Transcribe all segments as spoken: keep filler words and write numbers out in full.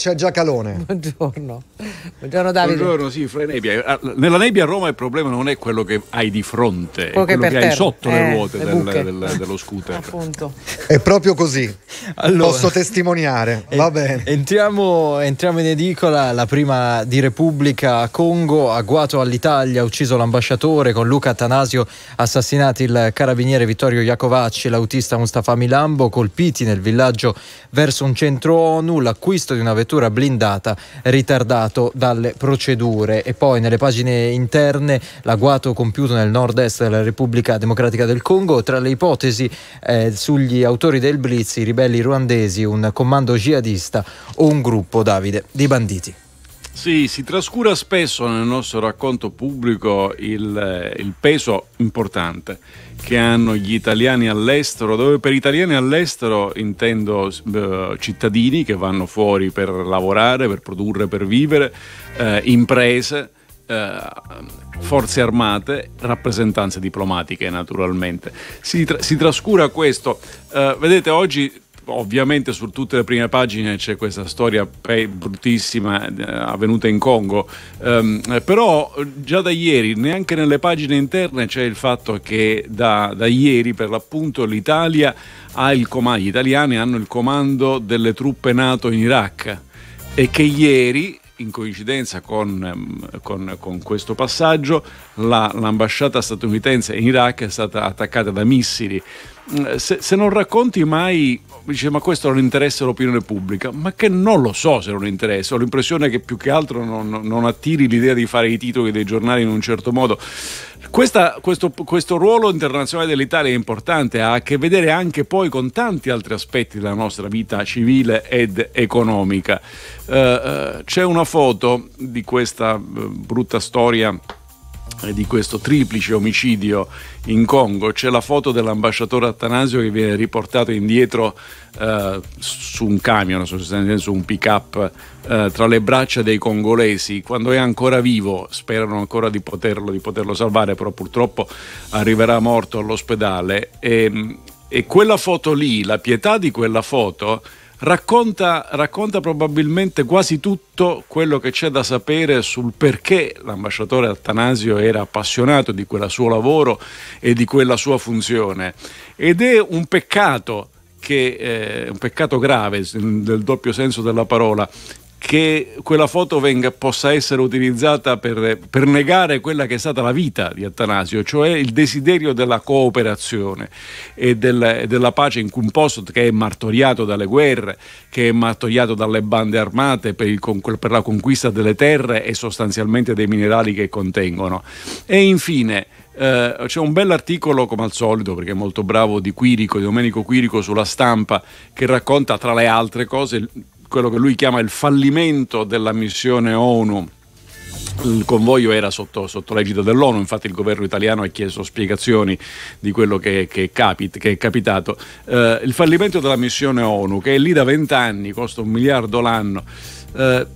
C'è Giacalone. Buongiorno. Buongiorno Davide. Buongiorno, sì, fra nebbia. Nella nebbia a Roma il problema non è quello che hai di fronte, quello è quello che terra. Hai sotto eh, le ruote le del, del, dello scooter. Appunto. È proprio così. Allora, posso testimoniare. Eh, Va bene. Entriamo, entriamo in edicola, la prima di Repubblica. Congo, agguato all'Italia, ucciso l'ambasciatore, con Luca Attanasio assassinati il carabiniere Vittorio Iacovacci e l'autista Mustafa Milambo, colpiti nel villaggio verso un centro ONU, l'acquisto di una vettura blindata ritardato dalle procedure. E poi nelle pagine interne l'agguato compiuto nel nord-est della Repubblica Democratica del Congo. Tra le ipotesi eh, sugli autori del blitz, i ribelli ruandesi, un comando jihadista o un gruppo, Davide, di banditi. Sì, si trascura spesso nel nostro racconto pubblico il, il peso importante che hanno gli italiani all'estero, dove per italiani all'estero intendo eh, cittadini che vanno fuori per lavorare, per produrre, per vivere, eh, imprese, eh, forze armate, rappresentanze diplomatiche naturalmente. Si, tra- si trascura questo. Eh, vedete, oggi ovviamente su tutte le prime pagine c'è questa storia bruttissima eh, avvenuta in Congo, ehm, però già da ieri, neanche nelle pagine interne, c'è il fatto che da, da ieri per l'appunto l'Italia ha il comando, gli italiani hanno il comando delle truppe NATO in Iraq, e che ieri, in coincidenza con, con, con questo passaggio, la, l'ambasciata statunitense in Iraq è stata attaccata da missili. Se, se non racconti mai, dice, ma questo non interessa l'opinione pubblica, ma che non lo so se non interessa, ho l'impressione che più che altro non, non attiri l'idea di fare i titoli dei giornali in un certo modo. Questa, questo, questo ruolo internazionale dell'Italia è importante, ha a che vedere anche poi con tanti altri aspetti della nostra vita civile ed economica. Uh, c'è una foto di questa brutta storia, di questo triplice omicidio in Congo. C'è la foto dell'ambasciatore Attanasio che viene riportato indietro eh, su un camion, su un pick up, eh, tra le braccia dei congolesi, quando è ancora vivo, sperano ancora di poterlo, di poterlo salvare, però purtroppo arriverà morto all'ospedale. E, e quella foto lì, la pietà di quella foto, Racconta, racconta probabilmente quasi tutto quello che c'è da sapere sul perché l'ambasciatore Attanasio era appassionato di quel suo lavoro e di quella sua funzione. Ed è un peccato, che, eh, un peccato grave nel doppio senso della parola, che quella foto venga, possa essere utilizzata per, per negare quella che è stata la vita di Attanasio, cioè il desiderio della cooperazione e del, della pace in un posto che è martoriato dalle guerre, che è martoriato dalle bande armate per, il, per la conquista delle terre e sostanzialmente dei minerali che contengono. E infine Uh, c'è un bell'articolo, come al solito, perché è molto bravo, di Quirico, di Domenico Quirico, sulla Stampa, che racconta tra le altre cose quello che lui chiama il fallimento della missione ONU. Il convoglio era sotto, sotto l'egida dell'ONU, infatti il governo italiano ha chiesto spiegazioni di quello che, che, capit, che è capitato. Uh, il fallimento della missione ONU, che è lì da vent'anni, costa un miliardo l'anno. Uh,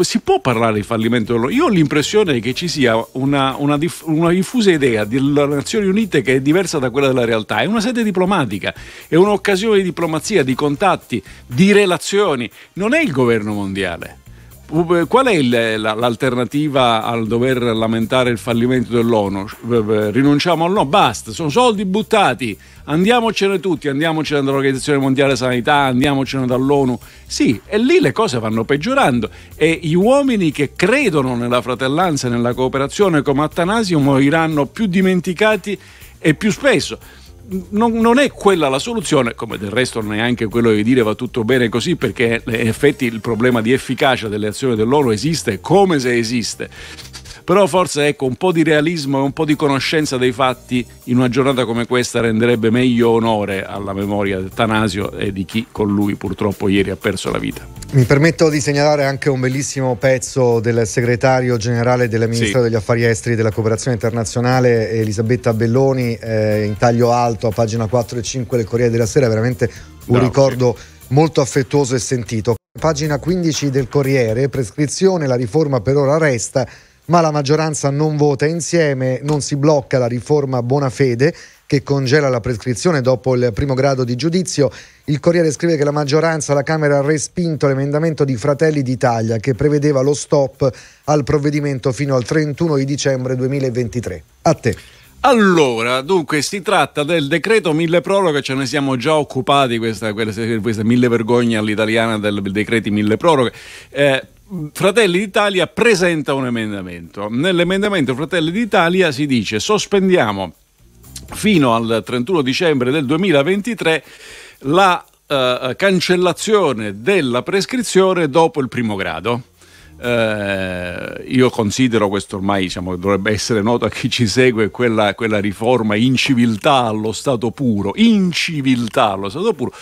Si può parlare di fallimento dell'ONU? Io ho l'impressione che ci sia una, una, diff, una diffusa idea delle Nazioni Unite che è diversa da quella della realtà. È una sede diplomatica, è un'occasione di diplomazia, di contatti, di relazioni. Non è il governo mondiale. Qual è il, la, l'alternativa al dover lamentare il fallimento dell'ONU? Rinunciamo al no? Basta, sono soldi buttati. Andiamocene tutti, andiamocene dall'Organizzazione Mondiale Sanità, andiamocene dall'ONU. Sì, e lì le cose vanno peggiorando e gli uomini che credono nella fratellanza e nella cooperazione come Attanasio moriranno più dimenticati e più spesso. Non, non è quella la soluzione, come del resto neanche quello di dire va tutto bene così, perché in effetti il problema di efficacia delle azioni dell'ONU esiste come se esiste. Però forse, ecco, un po' di realismo e un po' di conoscenza dei fatti in una giornata come questa renderebbe meglio onore alla memoria di Attanasio e di chi con lui purtroppo ieri ha perso la vita. Mi permetto di segnalare anche un bellissimo pezzo del segretario generale del Ministero, sì, degli Affari Esteri e della Cooperazione Internazionale, Elisabetta Belloni, eh, in taglio alto a pagina quattro e cinque del Corriere della Sera. Veramente un no, ricordo sì. molto affettuoso e sentito. Pagina quindici del Corriere, prescrizione, la riforma per ora resta. ma la maggioranza non vota insieme, non si blocca la riforma Bonafede che congela la prescrizione dopo il primo grado di giudizio. Il Corriere scrive che la maggioranza alla Camera ha respinto l'emendamento di Fratelli d'Italia che prevedeva lo stop al provvedimento fino al trentuno di dicembre duemilaventitré. A te. Allora, dunque, si tratta del decreto mille proroghe, ce ne siamo già occupati, questa, questa, questa mille vergogne all'italiana del, del decreti mille proroghe. Eh, Fratelli d'Italia presenta un emendamento. Nell'emendamento Fratelli d'Italia si dice: sospendiamo fino al trentuno dicembre del duemilaventitré la eh, cancellazione della prescrizione dopo il primo grado. Eh, io considero questo, ormai diciamo, dovrebbe essere noto a chi ci segue, quella, quella riforma inciviltà allo stato puro, inciviltà allo stato puro.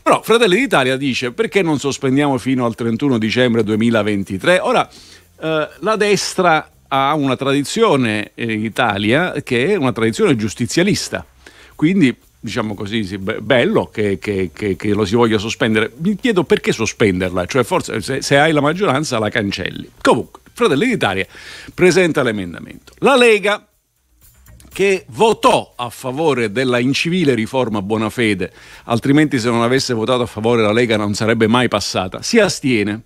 Però Fratelli d'Italia dice: perché non sospendiamo fino al trentuno dicembre duemilaventitré? Ora, eh, la destra ha una tradizione in Italia che è una tradizione giustizialista, quindi diciamo così, sì, bello che, che, che, che lo si voglia sospendere. Mi chiedo perché sospenderla, cioè forse se, se hai la maggioranza la cancelli. Comunque, Fratelli d'Italia presenta l'emendamento. La Lega, che votò a favore della incivile riforma Bonafede, altrimenti se non avesse votato a favore la Lega non sarebbe mai passata, si astiene.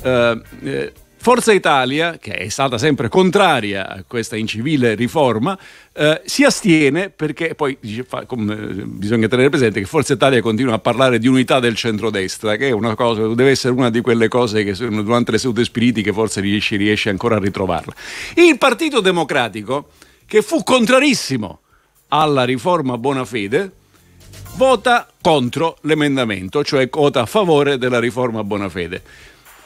Eh, eh, Forza Italia, che è stata sempre contraria a questa incivile riforma, eh, si astiene perché poi dice, fa, com, eh, bisogna tenere presente che Forza Italia continua a parlare di unità del centrodestra, che è una cosa, deve essere una di quelle cose che durante le sedute spiritiche forse riesce, riesce ancora a ritrovarla. Il Partito Democratico, che fu contrarissimo alla riforma Bonafede, vota contro l'emendamento, cioè vota a favore della riforma Bonafede.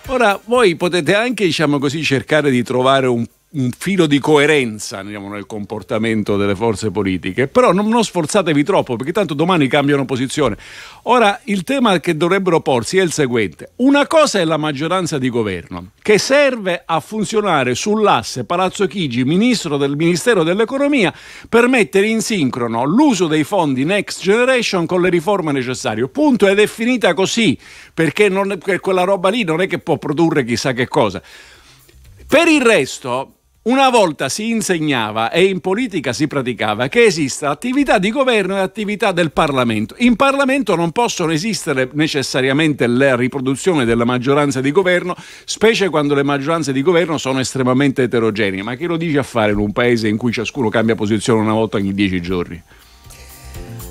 Ora, voi potete anche, diciamo così, cercare di trovare un, un filo di coerenza, diciamo, nel comportamento delle forze politiche, però non, non sforzatevi troppo, perché tanto domani cambiano posizione. Ora, il tema che dovrebbero porsi è il seguente. Una cosa è la maggioranza di governo, che serve a funzionare sull'asse Palazzo Chigi, ministro del Ministero dell'Economia, per mettere in sincrono l'uso dei fondi Next Generation con le riforme necessarie. Punto, ed è finita così, perché non è, per quella roba lì non è che può produrre chissà che cosa. Per il resto, una volta si insegnava e in politica si praticava che esista attività di governo e attività del Parlamento. In Parlamento non possono esistere necessariamente la riproduzione della maggioranza di governo, specie quando le maggioranze di governo sono estremamente eterogenee. Ma che lo dici a fare in un paese in cui ciascuno cambia posizione una volta ogni dieci giorni?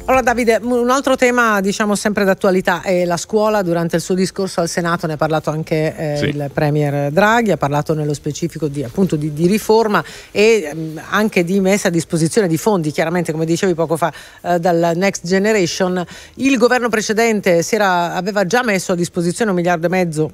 Allora Davide, un altro tema diciamo sempre d'attualità è la scuola. Durante il suo discorso al Senato ne ha parlato anche eh, sì. il Premier Draghi, ha parlato nello specifico di, appunto di, di riforma e mh, anche di messa a disposizione di fondi, chiaramente come dicevi poco fa, eh, dal Next Generation. Il governo precedente si era, aveva già messo a disposizione un miliardo e mezzo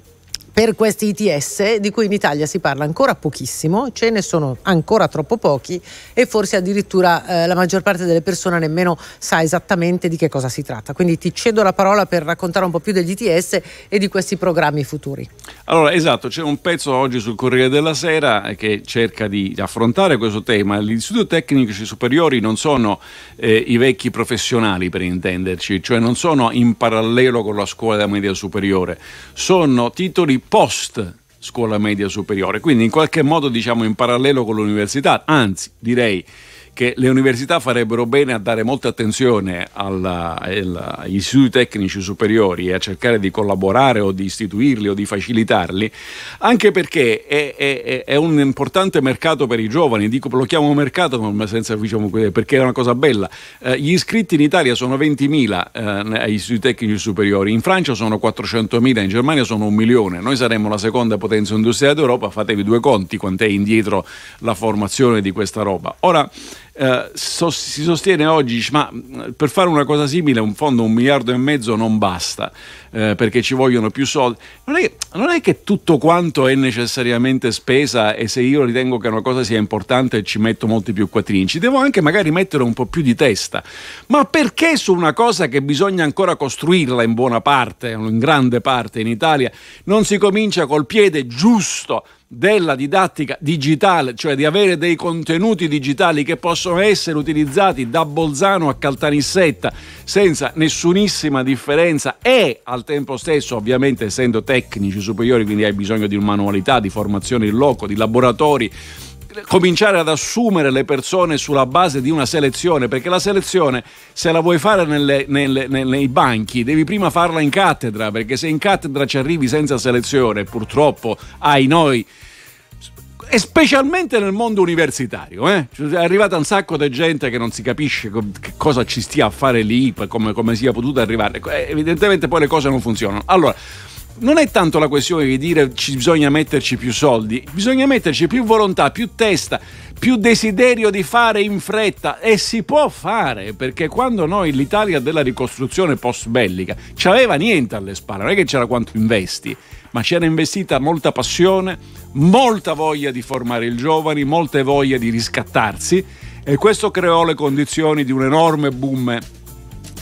per questi I T S, di cui in Italia si parla ancora pochissimo, ce ne sono ancora troppo pochi e forse addirittura eh, la maggior parte delle persone nemmeno sa esattamente di che cosa si tratta. Quindi ti cedo la parola per raccontare un po' più degli I T S e di questi programmi futuri. Allora, esatto, c'è un pezzo oggi sul Corriere della Sera che cerca di affrontare questo tema. Gli istituti tecnici superiori non sono eh, i vecchi professionali, per intenderci, cioè non sono in parallelo con la scuola media superiore, sono titoli post scuola media superiore, quindi in qualche modo diciamo in parallelo con l'università. Anzi, direi che le università farebbero bene a dare molta attenzione alla, alla, agli istituti tecnici superiori e a cercare di collaborare o di istituirli o di facilitarli, anche perché è, è, è un importante mercato per i giovani. Dico, lo chiamo mercato ma senza, diciamo, perché è una cosa bella. Eh, gli iscritti in Italia sono ventimila eh, agli istituti tecnici superiori, in Francia sono quattrocentomila, in Germania sono un milione. Noi saremmo la seconda potenza industriale d'Europa, fatevi due conti quant'è indietro la formazione di questa roba. Ora, Uh, so, si sostiene oggi, ma per fare una cosa simile un fondo un miliardo e mezzo non basta, uh, perché ci vogliono più soldi. Non è, non è che tutto quanto è necessariamente spesa, e se io ritengo che una cosa sia importante ci metto molti più quattrini, ci devo anche magari mettere un po' più di testa. Ma perché su una cosa che bisogna ancora costruirla in buona parte, in grande parte in Italia, non si comincia col piede giusto della didattica digitale, cioè di avere dei contenuti digitali che possono essere utilizzati da Bolzano a Caltanissetta senza nessunissima differenza e al tempo stesso, ovviamente essendo tecnici superiori, quindi hai bisogno di manualità, di formazione in loco, di laboratori, cominciare ad assumere le persone sulla base di una selezione, perché la selezione, se la vuoi fare nelle, nelle, nei banchi, devi prima farla in cattedra, perché se in cattedra ci arrivi senza selezione, purtroppo ai noi, e specialmente nel mondo universitario, eh? Cioè, è arrivata un sacco di gente che non si capisce co- che cosa ci stia a fare lì, come, come sia potuta arrivare, evidentemente poi le cose non funzionano. Allora, non è tanto la questione di dire ci bisogna metterci più soldi, bisogna metterci più volontà, più testa, più desiderio di fare in fretta, e si può fare, perché quando noi l'Italia della ricostruzione post bellica c'aveva niente alle spalle, non è che c'era quanto investi, ma c'era investita molta passione, molta voglia di formare i giovani, molta voglia di riscattarsi, e questo creò le condizioni di un enorme boom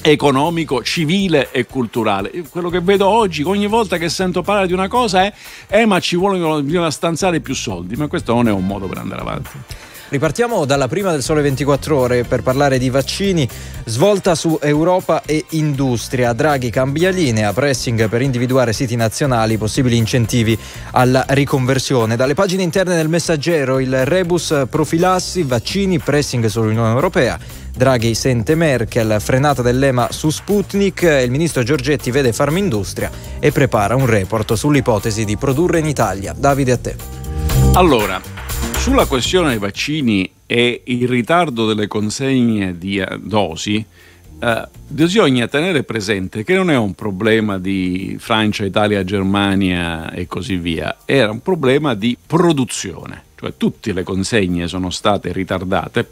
economico, civile e culturale. Quello che vedo oggi, ogni volta che sento parlare di una cosa è eh, ma ci vogliono, bisogna stanziare più soldi, ma questo non è un modo per andare avanti. Ripartiamo dalla prima del Sole ventiquattro Ore per parlare di vaccini. Svolta su Europa e industria. Draghi cambia linea, pressing per individuare siti nazionali, possibili incentivi alla riconversione. Dalle pagine interne del Messaggero il rebus profilassi, vaccini, pressing sull'Unione Europea. Draghi sente Merkel, frenata dell'EMA su Sputnik, il ministro Giorgetti vede Farmindustria e prepara un report sull'ipotesi di produrre in Italia. Davide, a te. Allora, sulla questione dei vaccini e il ritardo delle consegne di dosi, eh, bisogna tenere presente che non è un problema di Francia, Italia, Germania e così via, era un problema di produzione. Cioè tutte le consegne sono state ritardate,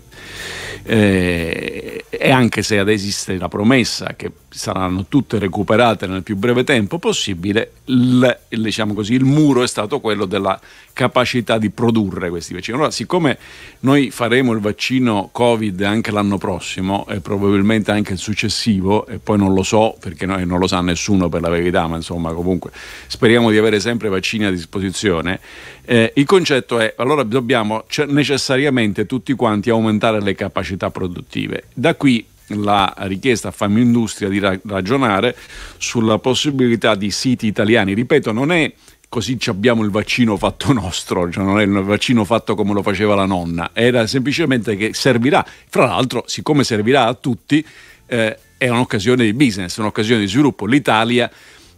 eh, e anche se ad esiste la promessa che saranno tutte recuperate nel più breve tempo possibile, il, il, diciamo così, il muro è stato quello della capacità di produrre questi vaccini. Allora, siccome noi faremo il vaccino Covid anche l'anno prossimo e probabilmente anche il successivo, e poi non lo so perché noi non lo sa nessuno per la verità, ma insomma comunque speriamo di avere sempre vaccini a disposizione, eh, il concetto è allora dobbiamo cioè, necessariamente tutti quanti aumentare le capacità produttive. Da qui la richiesta a Farmindustria di ra- ragionare sulla possibilità di siti italiani. Ripeto, non è così abbiamo il vaccino fatto nostro, cioè non è il vaccino fatto come lo faceva la nonna, era semplicemente che servirà, fra l'altro siccome servirà a tutti, eh, è un'occasione di business, un'occasione di sviluppo. L'Italia,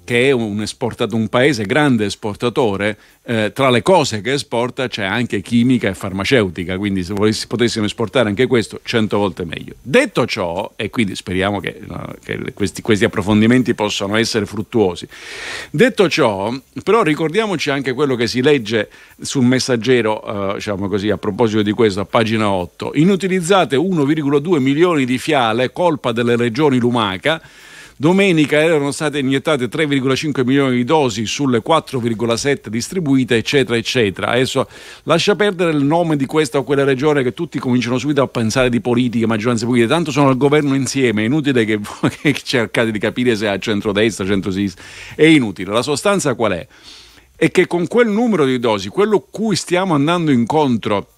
che è un, esportato, un paese grande esportatore, eh, tra le cose che esporta c'è anche chimica e farmaceutica, quindi se volessi, potessimo esportare anche questo cento volte meglio. Detto ciò, e quindi speriamo che, no, che questi, questi approfondimenti possano essere fruttuosi, detto ciò però ricordiamoci anche quello che si legge sul Messaggero, eh, diciamo così, a proposito di questo, a pagina otto, inutilizzate uno virgola due milioni di fiale, colpa delle regioni lumaca. Domenica erano state iniettate tre virgola cinque milioni di dosi sulle quattro virgola sette distribuite, eccetera eccetera. Adesso lascia perdere il nome di questa o quella regione, che tutti cominciano subito a pensare di politica, maggioranza politica, tanto sono al governo insieme, è inutile che, che cercate di capire se è a centrodestra, centrosinistra, è inutile. La sostanza qual è? È che con quel numero di dosi, quello cui stiamo andando incontro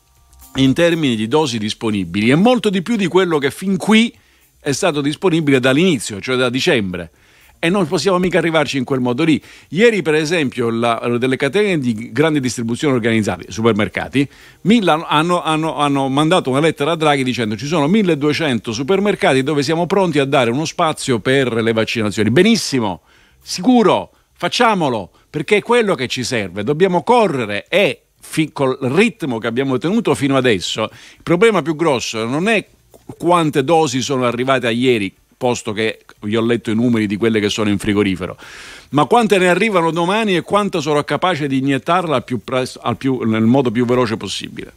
in termini di dosi disponibili è molto di più di quello che fin qui è stato disponibile dall'inizio, cioè da dicembre, e non possiamo mica arrivarci in quel modo lì. Ieri per esempio la, delle catene di grande distribuzione organizzate, supermercati, Milano, hanno, hanno, hanno mandato una lettera a Draghi dicendo ci sono milleduecento supermercati dove siamo pronti a dare uno spazio per le vaccinazioni. Benissimo, sicuro, facciamolo, perché è quello che ci serve, dobbiamo correre e fi, col ritmo che abbiamo tenuto fino adesso il problema più grosso non è quante dosi sono arrivate a ieri, posto che vi ho letto i numeri di quelle che sono in frigorifero, ma quante ne arrivano domani e quanto sarò capace di iniettarla al più presto, al più, nel modo più veloce possibile.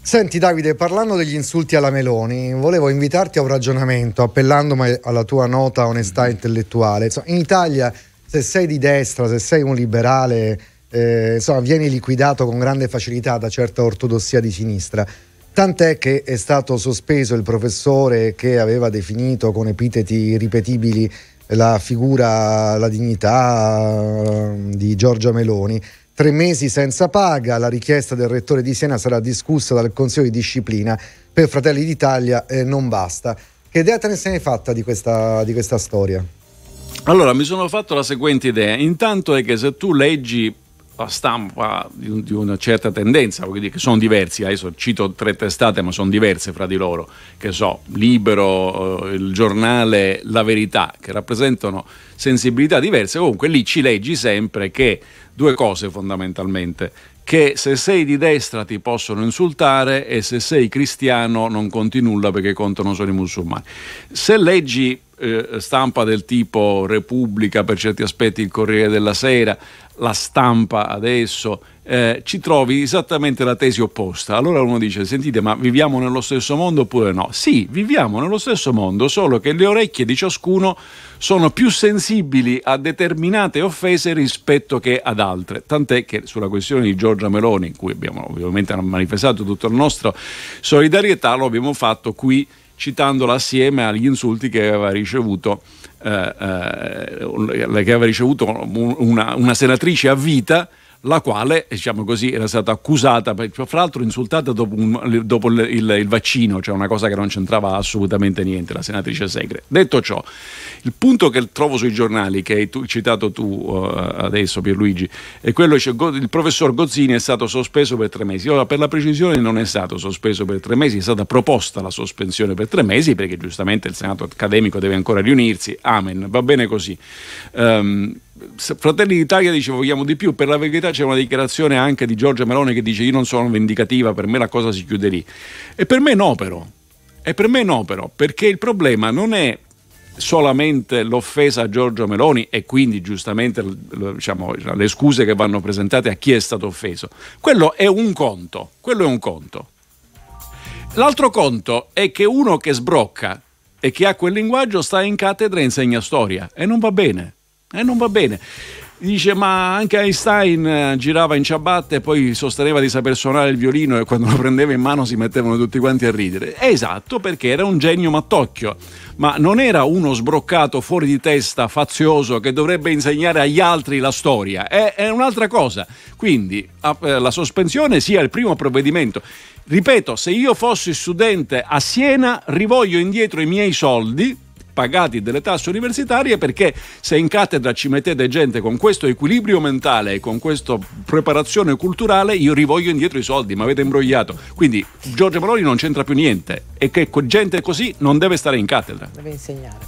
Senti Davide, parlando degli insulti alla Meloni, volevo invitarti a un ragionamento appellandomi alla tua nota onestà intellettuale. In Italia, se sei di destra, se sei un liberale, eh, insomma, vieni liquidato con grande facilità da certa ortodossia di sinistra. Tant'è che è stato sospeso il professore che aveva definito con epiteti ripetibili la figura, la dignità di Giorgia Meloni. Tre mesi senza paga, la richiesta del rettore di Siena sarà discussa dal Consiglio di Disciplina. Per Fratelli d'Italia eh, non basta. Che idea te ne sei fatta di questa, di questa storia? Allora, mi sono fatto la seguente idea. Intanto è che se tu leggi la stampa di, di una certa tendenza, che sono diversi, adesso cito tre testate ma sono diverse fra di loro, che so, Libero, il giornale La Verità, che rappresentano sensibilità diverse, comunque lì ci leggi sempre che due cose fondamentalmente, che se sei di destra ti possono insultare e se sei cristiano non conti nulla perché contano solo i musulmani. Se leggi eh, stampa del tipo Repubblica, per certi aspetti il Corriere della Sera, La Stampa adesso, eh, ci trovi esattamente la tesi opposta. Allora uno dice, sentite, ma viviamo nello stesso mondo oppure no? Sì, viviamo nello stesso mondo, solo che le orecchie di ciascuno sono più sensibili a determinate offese rispetto che ad altre, tant'è che sulla questione di Giorgia Meloni, in cui abbiamo ovviamente manifestato tutta la nostra solidarietà, lo abbiamo fatto qui citandola assieme agli insulti che aveva ricevuto eh, eh, che aveva ricevuto una, una senatrice a vita, la quale, diciamo così, era stata accusata, fra l'altro insultata dopo, un, dopo il, il, il vaccino, cioè una cosa che non c'entrava assolutamente niente, la senatrice Segre. Detto ciò, il punto che trovo sui giornali, che hai tu, citato tu uh, adesso Pierluigi, è quello, cioè, il professor Gozzini è stato sospeso per tre mesi. Allora, per la precisione non è stato sospeso per tre mesi, è stata proposta la sospensione per tre mesi, perché giustamente il Senato accademico deve ancora riunirsi, amen, va bene così. Um, Fratelli d'Italia dice vogliamo di più. Per la verità c'è una dichiarazione anche di Giorgia Meloni che dice io non sono vendicativa, per me la cosa si chiude lì. E per me no però, e per me no però, perché il problema non è solamente l'offesa a Giorgia Meloni e quindi giustamente, diciamo, le scuse che vanno presentate a chi è stato offeso. Quello è un conto, quello è un conto. L'altro conto è che uno che sbrocca e che ha quel linguaggio sta in cattedra e insegna storia e non va bene. E eh, non va bene. Dice, ma anche Einstein girava in ciabatte e poi sosteneva di saper suonare il violino e quando lo prendeva in mano si mettevano tutti quanti a ridere. Esatto, perché era un genio mattocchio, ma non era uno sbroccato, fuori di testa, fazioso, che dovrebbe insegnare agli altri la storia. È, è un'altra cosa. Quindi la sospensione sia il primo provvedimento. Ripeto, se io fossi studente a Siena rivoglio indietro i miei soldi pagati delle tasse universitarie, perché se in cattedra ci mettete gente con questo equilibrio mentale e con questa preparazione culturale, io rivoglio indietro i soldi, mi avete imbrogliato. Quindi Giorgia Meloni non c'entra più niente e che gente così non deve stare in cattedra. Deve insegnare.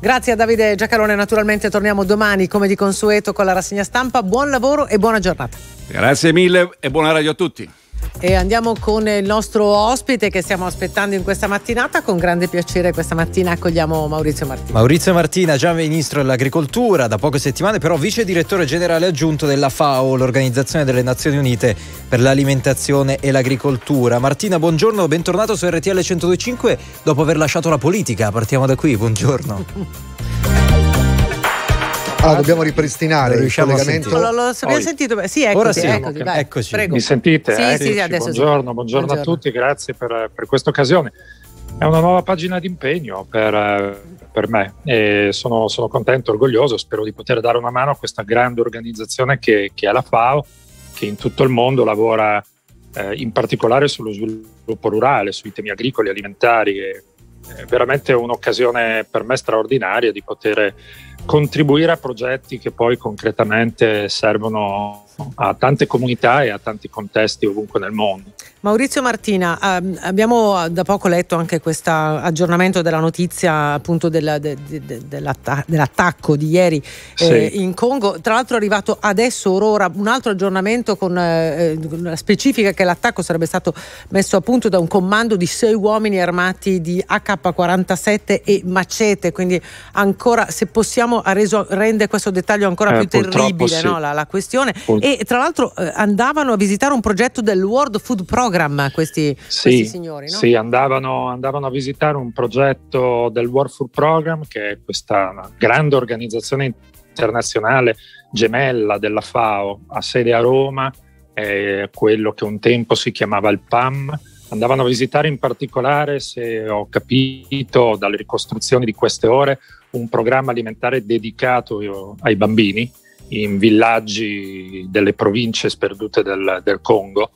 Grazie a Davide Giacalone, naturalmente torniamo domani come di consueto con la rassegna stampa. Buon lavoro e buona giornata. Grazie mille e buona radio a tutti. E andiamo con il nostro ospite che stiamo aspettando in questa mattinata. Con grande piacere questa mattina accogliamo Maurizio Martina. Maurizio Martina, già ministro dell'agricoltura da poche settimane, però vice direttore generale aggiunto della FAO, l'Organizzazione delle Nazioni Unite per l'alimentazione e l'agricoltura. Martina, buongiorno, bentornato su R T L centodue e cinque dopo aver lasciato la politica. Partiamo da qui, buongiorno. Allora, dobbiamo ripristinare il collegamento. Lo, lo, lo abbiamo sentito? Sì, eccoci. Ora sì, eccoci, okay. Vai, eccoci. Prego. Mi sentite? Sì, eccoci. Sì, adesso buongiorno, sì. Buongiorno, buongiorno a tutti, grazie per, per questa occasione. È una nuova pagina d'impegno per, per me e sono, sono contento, orgoglioso, spero di poter dare una mano a questa grande organizzazione che, che è la FAO, che in tutto il mondo lavora eh, in particolare sullo sviluppo rurale, sui temi agricoli, alimentari. E, è veramente un'occasione per me straordinaria di poter contribuire a progetti che poi concretamente servono a tante comunità e a tanti contesti ovunque nel mondo. Maurizio Martina, ehm, abbiamo da poco letto anche questo aggiornamento della notizia appunto della, de, de, de, dell'atta- dell'attacco di ieri eh, sì. in Congo, tra l'altro è arrivato adesso orora un altro aggiornamento con eh, la specifica che l'attacco sarebbe stato messo a punto da un commando di sei uomini armati di A K quarantasette e macete, quindi ancora, se possiamo, ha reso, rende questo dettaglio ancora eh, più terribile, sì. no, la, la questione. Pur- E tra l'altro eh, andavano a visitare un progetto del World Food Program questi, sì, questi signori, no? Sì, andavano, andavano a visitare un progetto del World Food Program, che è questa grande organizzazione internazionale gemella della FAO, ha sede a Roma, eh, quello che un tempo si chiamava il P A M. Andavano a visitare in particolare, se ho capito dalle ricostruzioni di queste ore, un programma alimentare dedicato ai bambini in villaggi delle province sperdute del, del Congo,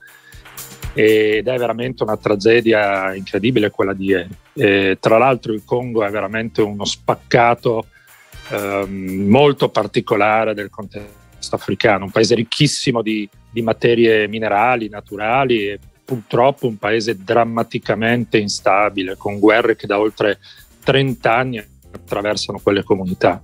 ed è veramente una tragedia incredibile quella di ieri. E, tra l'altro, il Congo è veramente uno spaccato eh, molto particolare del contesto africano, un paese ricchissimo di, di materie minerali, naturali, e purtroppo un paese drammaticamente instabile, con guerre che da oltre trenta anni attraversano quelle comunità.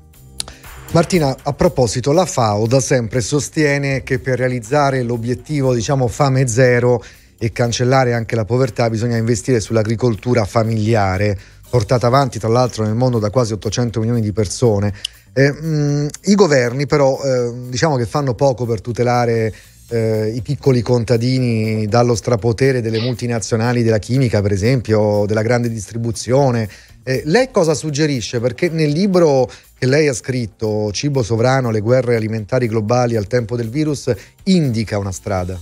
Martina, a proposito, la FAO da sempre sostiene che per realizzare l'obiettivo, diciamo, fame zero e cancellare anche la povertà, bisogna investire sull'agricoltura familiare, portata avanti tra l'altro nel mondo da quasi ottocento milioni di persone. Eh, mh, i governi però eh, diciamo che fanno poco per tutelare eh, i piccoli contadini dallo strapotere delle multinazionali della chimica, per esempio, della grande distribuzione. Eh, lei cosa suggerisce? Perché nel libro che lei ha scritto, Cibo sovrano, le guerre alimentari globali al tempo del virus, indica una strada.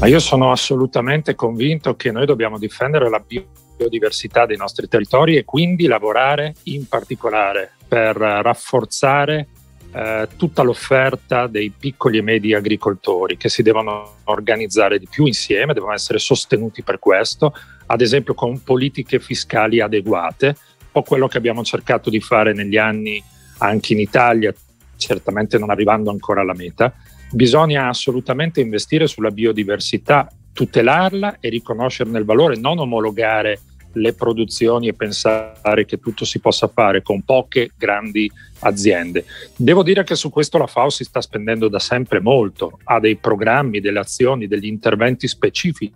Ma io sono assolutamente convinto che noi dobbiamo difendere la biodiversità dei nostri territori e quindi lavorare in particolare per rafforzare eh, tutta l'offerta dei piccoli e medi agricoltori, che si devono organizzare di più insieme, devono essere sostenuti per questo, ad esempio con politiche fiscali adeguate, un po' quello che abbiamo cercato di fare negli anni anche in Italia, certamente non arrivando ancora alla meta. Bisogna assolutamente investire sulla biodiversità, tutelarla e riconoscerne il valore, non omologare le produzioni e pensare che tutto si possa fare con poche grandi aziende. Devo dire che su questo la FAO si sta spendendo da sempre molto, ha dei programmi, delle azioni, degli interventi specifici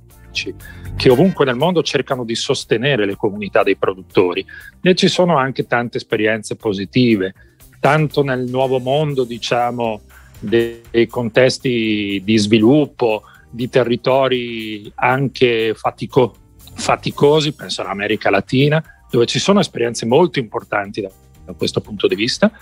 che ovunque nel mondo cercano di sostenere le comunità dei produttori, e ci sono anche tante esperienze positive, tanto nel nuovo mondo, diciamo, dei contesti di sviluppo, di territori anche fatico, faticosi, penso all'America Latina, dove ci sono esperienze molto importanti da, da questo punto di vista,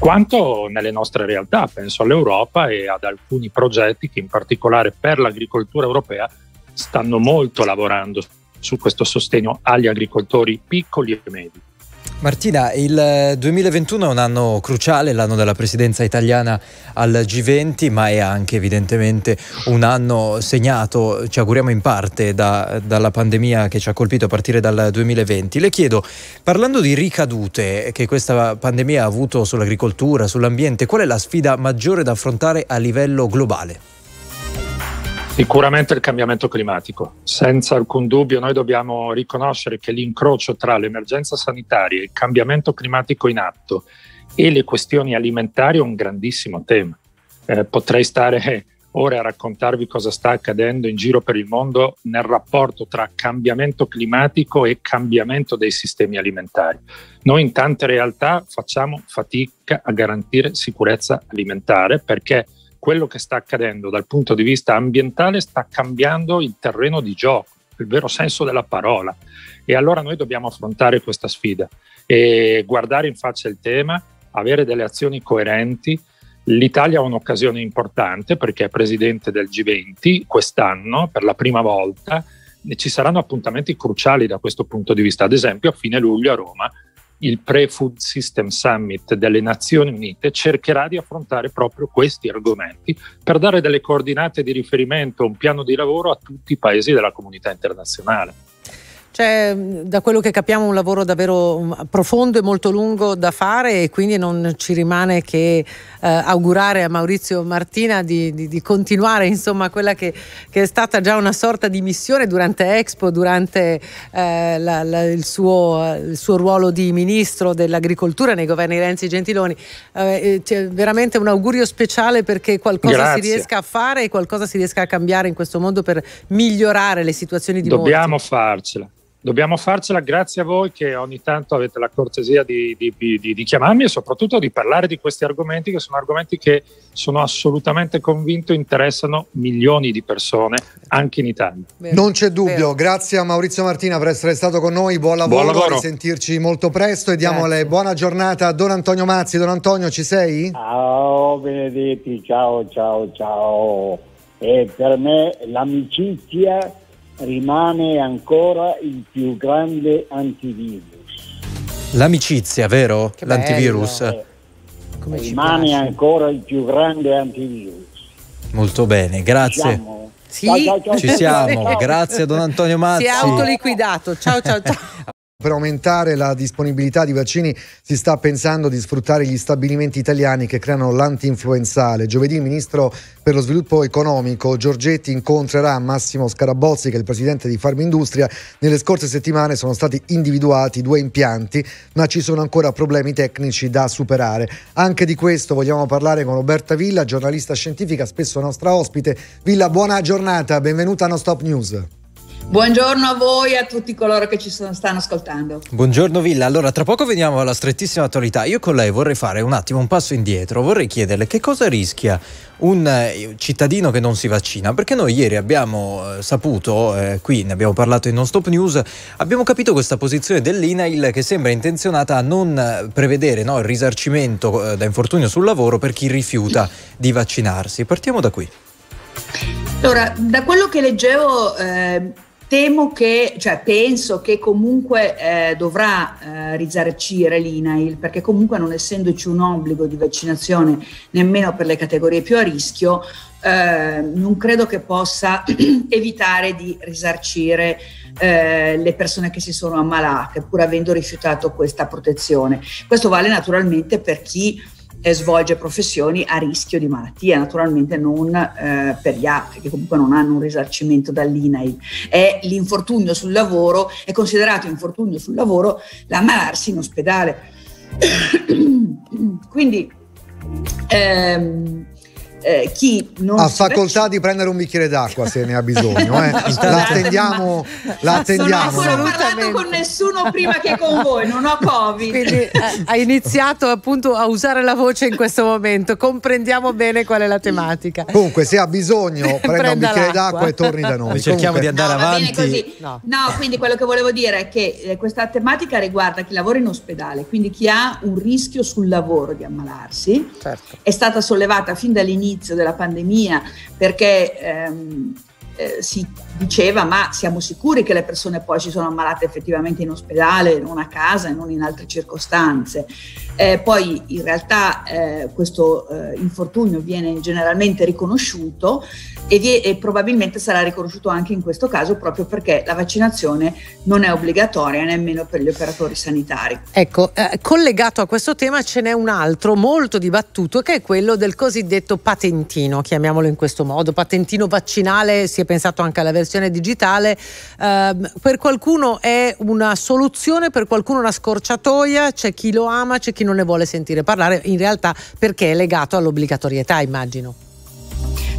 quanto nelle nostre realtà, penso all'Europa e ad alcuni progetti che in particolare per l'agricoltura europea stanno molto lavorando su questo sostegno agli agricoltori piccoli e medi. Martina, il duemilaventuno è un anno cruciale, l'anno della presidenza italiana al G venti, ma è anche evidentemente un anno segnato, ci auguriamo in parte, da, dalla pandemia che ci ha colpito a partire dal duemilaventi. Le chiedo, parlando di ricadute che questa pandemia ha avuto sull'agricoltura, sull'ambiente, qual è la sfida maggiore da affrontare a livello globale? Sicuramente il cambiamento climatico, senza alcun dubbio. Noi dobbiamo riconoscere che l'incrocio tra l'emergenza sanitaria, il cambiamento climatico in atto e le questioni alimentari è un grandissimo tema. Eh, potrei stare ore a raccontarvi cosa sta accadendo in giro per il mondo nel rapporto tra cambiamento climatico e cambiamento dei sistemi alimentari. Noi in tante realtà facciamo fatica a garantire sicurezza alimentare, perché quello che sta accadendo dal punto di vista ambientale sta cambiando il terreno di gioco, il vero senso della parola. E allora noi dobbiamo affrontare questa sfida e guardare in faccia il tema, avere delle azioni coerenti. L'Italia ha un'occasione importante perché è presidente del G venti quest'anno per la prima volta, e ci saranno appuntamenti cruciali da questo punto di vista. Ad esempio, a fine luglio a Roma, il Pre-Food System Summit delle Nazioni Unite cercherà di affrontare proprio questi argomenti per dare delle coordinate di riferimento, un piano di lavoro a tutti i paesi della comunità internazionale. C'è, da quello che capiamo, un lavoro davvero profondo e molto lungo da fare, e quindi non ci rimane che eh, augurare a Maurizio Martina di, di, di continuare, insomma, quella che, che è stata già una sorta di missione durante Expo, durante eh, la, la, il, suo, il suo ruolo di ministro dell'agricoltura nei governi Renzi e Gentiloni. Eh, c'è veramente un augurio speciale perché qualcosa Grazie. si riesca a fare e qualcosa si riesca a cambiare in questo mondo per migliorare le situazioni di molti. Dobbiamo farcela. Dobbiamo farcela grazie a voi che ogni tanto avete la cortesia di, di, di, di chiamarmi e soprattutto di parlare di questi argomenti, che sono argomenti che sono assolutamente convinto interessano milioni di persone anche in Italia. Non c'è dubbio. Grazie a Maurizio Martina per essere stato con noi, buon lavoro, buon lavoro. Risentirci molto presto, e diamo la buona giornata a Don Antonio Mazzi. Don Antonio, ci sei? Ciao Benedetti, ciao ciao ciao. E per me l'amicizia rimane ancora il più grande antivirus. L'amicizia, vero? Che l'antivirus. Bello. Come rimane ancora il più grande antivirus. Molto bene, grazie. Diciamo. Sì, ciao, ciao, ciao. Ci siamo, grazie a Don Antonio Mazzi. Si è autoliquidato, ciao ciao ciao. Per aumentare la disponibilità di vaccini si sta pensando di sfruttare gli stabilimenti italiani che creano l'antinfluenzale. Giovedì il ministro per lo sviluppo economico Giorgetti incontrerà Massimo Scarabozzi, che è il presidente di Farmindustria. Nelle scorse settimane sono stati individuati due impianti, ma ci sono ancora problemi tecnici da superare. Anche di questo vogliamo parlare con Roberta Villa, giornalista scientifica, spesso nostra ospite. Villa, buona giornata, benvenuta a Non Stop News. Buongiorno a voi e a tutti coloro che ci sono, stanno ascoltando. Buongiorno Villa, allora tra poco veniamo alla strettissima attualità. Io con lei vorrei fare un attimo un passo indietro, vorrei chiederle che cosa rischia un eh, cittadino che non si vaccina, perché noi ieri abbiamo eh, saputo, eh, qui ne abbiamo parlato in Non Stop News, abbiamo capito questa posizione dell'I N A I L che sembra intenzionata a non prevedere no, il risarcimento eh, da infortunio sul lavoro per chi rifiuta di vaccinarsi. Partiamo da qui. Allora, da quello che leggevo... Eh... Temo che, cioè penso che comunque eh, dovrà eh, risarcire l'I N A I L, perché comunque non essendoci un obbligo di vaccinazione nemmeno per le categorie più a rischio, eh, non credo che possa evitare di risarcire eh, le persone che si sono ammalate, pur avendo rifiutato questa protezione. Questo vale naturalmente per chi eh, svolge professioni a rischio di malattia, naturalmente non eh, per gli altri che comunque non hanno un risarcimento dall'I N A I L. È l'infortunio sul lavoro, è considerato infortunio sul lavoro l'ammalarsi in ospedale. Quindi ehm, Eh, chi non ha facoltà vac... di prendere un bicchiere d'acqua se ne ha bisogno, eh. La attendiamo, ma... la attendiamo. Non sono no? parlato con nessuno prima che con voi, non ho Covid. Quindi eh, ha iniziato appunto a usare la voce in questo momento, comprendiamo bene qual è la tematica. Comunque se ha bisogno prenda un bicchiere d'acqua e torni da noi. Cerchiamo Comunque. di andare no, avanti. Così. No. no, quindi quello che volevo dire è che eh, questa tematica riguarda chi lavora in ospedale, quindi chi ha un rischio sul lavoro di ammalarsi. Certo. È stata sollevata fin dall'inizio della pandemia, perché ehm, eh, si diceva ma siamo sicuri che le persone poi si sono ammalate effettivamente in ospedale, non a casa e non in altre circostanze. Eh, poi in realtà eh, questo eh, infortunio viene generalmente riconosciuto e, vi è, e probabilmente sarà riconosciuto anche in questo caso, proprio perché la vaccinazione non è obbligatoria nemmeno per gli operatori sanitari. Ecco, eh, collegato a questo tema ce n'è un altro molto dibattuto, che è quello del cosiddetto patentino, chiamiamolo in questo modo, patentino vaccinale. Si è pensato anche alla versione digitale, eh, per qualcuno è una soluzione, per qualcuno una scorciatoia, c'è chi lo ama, c'è chi non ne vuole sentire parlare, in realtà perché è legato all'obbligatorietà, immagino.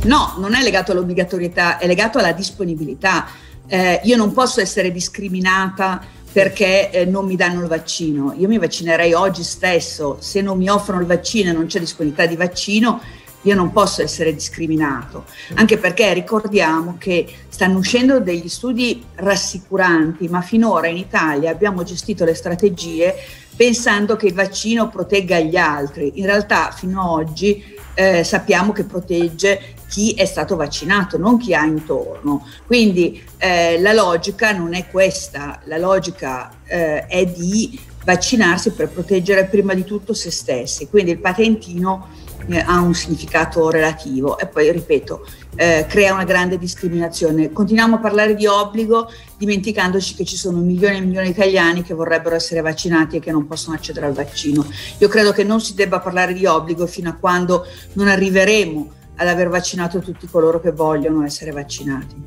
No, non è legato all'obbligatorietà, è legato alla disponibilità. Eh, io non posso essere discriminata perché eh, non mi danno il vaccino. Io mi vaccinerei oggi stesso, se non mi offrono il vaccino e non c'è disponibilità di vaccino, io non posso essere discriminato, anche perché ricordiamo che stanno uscendo degli studi rassicuranti, ma finora in Italia abbiamo gestito le strategie pensando che il vaccino protegga gli altri. In realtà fino ad oggi eh, sappiamo che protegge chi è stato vaccinato, non chi ha intorno. Quindi eh, la logica non è questa, la logica eh, è di vaccinarsi per proteggere prima di tutto se stessi. Quindi il patentino ha un significato relativo e poi, ripeto, eh, crea una grande discriminazione. Continuiamo a parlare di obbligo dimenticandoci che ci sono milioni e milioni di italiani che vorrebbero essere vaccinati e che non possono accedere al vaccino. Io credo che non si debba parlare di obbligo fino a quando non arriveremo ad aver vaccinato tutti coloro che vogliono essere vaccinati.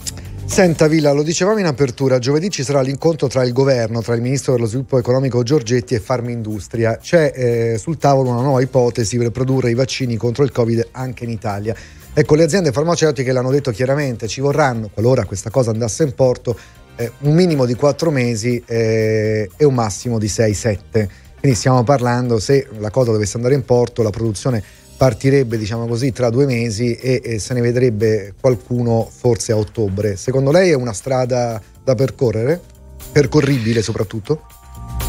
Senta Villa, lo dicevamo in apertura, giovedì ci sarà l'incontro tra il governo, tra il ministro dello sviluppo economico Giorgetti e Farmindustria. C'è eh, sul tavolo una nuova ipotesi per produrre i vaccini contro il Covid anche in Italia. Ecco, le aziende farmaceutiche l'hanno detto chiaramente, ci vorranno, qualora questa cosa andasse in porto, eh, un minimo di quattro mesi eh, e un massimo di sei sette. Quindi stiamo parlando, se la cosa dovesse andare in porto, la produzione partirebbe, diciamo così, tra due mesi e, e se ne vedrebbe qualcuno forse a ottobre. Secondo lei è una strada da percorrere? Percorribile soprattutto?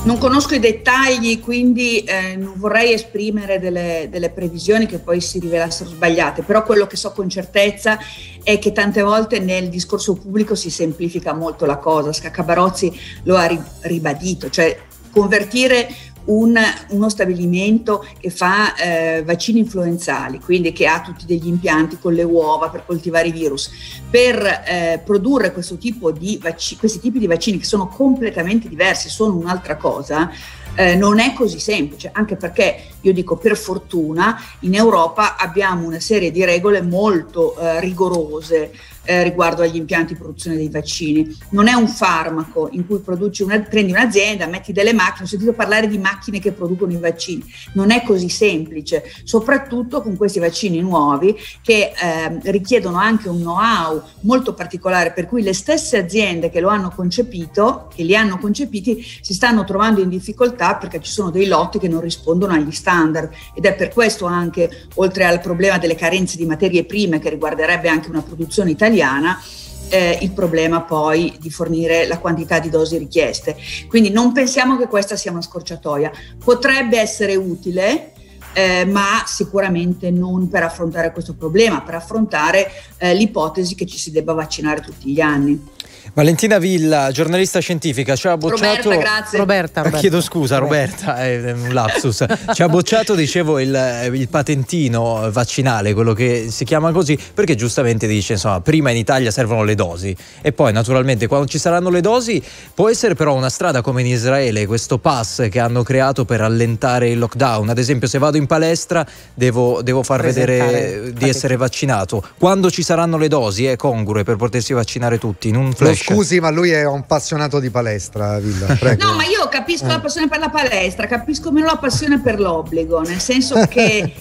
Non conosco i dettagli, quindi eh, non vorrei esprimere delle, delle previsioni che poi si rivelassero sbagliate, però quello che so con certezza è che tante volte nel discorso pubblico si semplifica molto la cosa. Scaccabarozzi lo ha ribadito, cioè convertire un, uno stabilimento che fa eh, vaccini influenzali, quindi che ha tutti degli impianti con le uova per coltivare i virus, per eh, produrre questo tipo di vac- questi tipi di vaccini che sono completamente diversi, sono un'altra cosa, eh, non è così semplice, anche perché io dico per fortuna in Europa abbiamo una serie di regole molto eh, rigorose Eh, riguardo agli impianti di produzione dei vaccini. Non è un farmaco in cui produci una, prendi un'azienda, metti delle macchine, ho sentito parlare di macchine che producono i vaccini, non è così semplice, soprattutto con questi vaccini nuovi che eh, richiedono anche un know-how molto particolare, per cui le stesse aziende che lo hanno concepito, che li hanno concepiti, si stanno trovando in difficoltà perché ci sono dei lotti che non rispondono agli standard, ed è per questo anche, oltre al problema delle carenze di materie prime che riguarderebbe anche una produzione italiana, Italiana, eh, il problema poi di fornire la quantità di dosi richieste. Quindi non pensiamo che questa sia una scorciatoia, potrebbe essere utile eh, ma sicuramente non per affrontare questo problema, per affrontare eh, l'ipotesi che ci si debba vaccinare tutti gli anni. Valentina Villa, giornalista scientifica, ci ha bocciato. Roberta, grazie. Roberta, Roberta. Chiedo scusa, Roberta, è un lapsus. Ci ha bocciato, dicevo, il, il patentino vaccinale, quello che si chiama così, perché giustamente dice, insomma, prima in Italia servono le dosi e poi naturalmente quando ci saranno le dosi può essere però una strada come in Israele, questo pass che hanno creato per allentare il lockdown. Ad esempio, se vado in palestra devo, devo far Presentare vedere di patentino. Essere vaccinato. Quando ci saranno le dosi è congrue per potersi vaccinare tutti in un flash. Scusi, ma lui è un appassionato di palestra, Villa. Prego. No, ma io capisco la passione per la palestra, capisco meno la passione per l'obbligo, nel senso che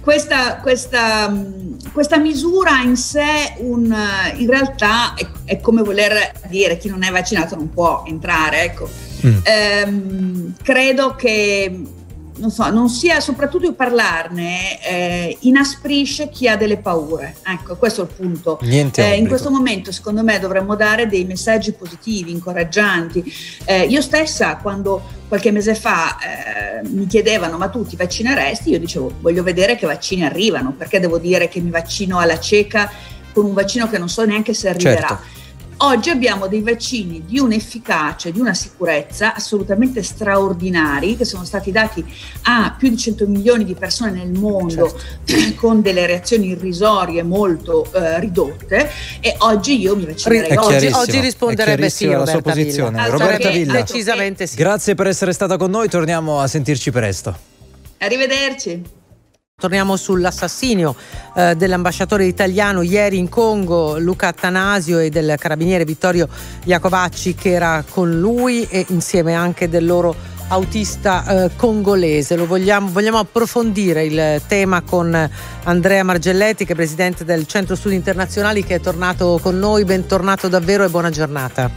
questa, questa, questa misura in sé un, in realtà è, è come voler dire chi non è vaccinato non può entrare, ecco. Mm. Ehm, credo che non so, non sia, soprattutto parlarne eh, inasprisce chi ha delle paure, ecco, questo è il punto. Eh, in questo momento secondo me dovremmo dare dei messaggi positivi, incoraggianti. Eh, io stessa, quando qualche mese fa eh, mi chiedevano ma tu ti vaccineresti, io dicevo voglio vedere che vaccini arrivano, perché devo dire che mi vaccino alla cieca con un vaccino che non so neanche se arriverà. Certo. Oggi abbiamo dei vaccini di un'efficacia, di una sicurezza assolutamente straordinari, che sono stati dati a più di cento milioni di persone nel mondo, certo, con delle reazioni irrisorie molto eh, ridotte, e oggi io mi vaccinerei. Oggi, oggi risponderebbe sì alla Roberta sua posizione. Villa. Roberta Roberta Villa. Villa. Precisamente sì. Grazie per essere stata con noi, torniamo a sentirci presto. Arrivederci. Torniamo sull'assassinio eh, dell'ambasciatore italiano ieri in Congo, Luca Attanasio, e del carabiniere Vittorio Iacovacci che era con lui, e insieme anche del loro autista eh, congolese. Lo vogliamo, vogliamo approfondire il tema con Andrea Margelletti, che è presidente del Centro Studi Internazionali, che è tornato con noi. Bentornato davvero e buona giornata.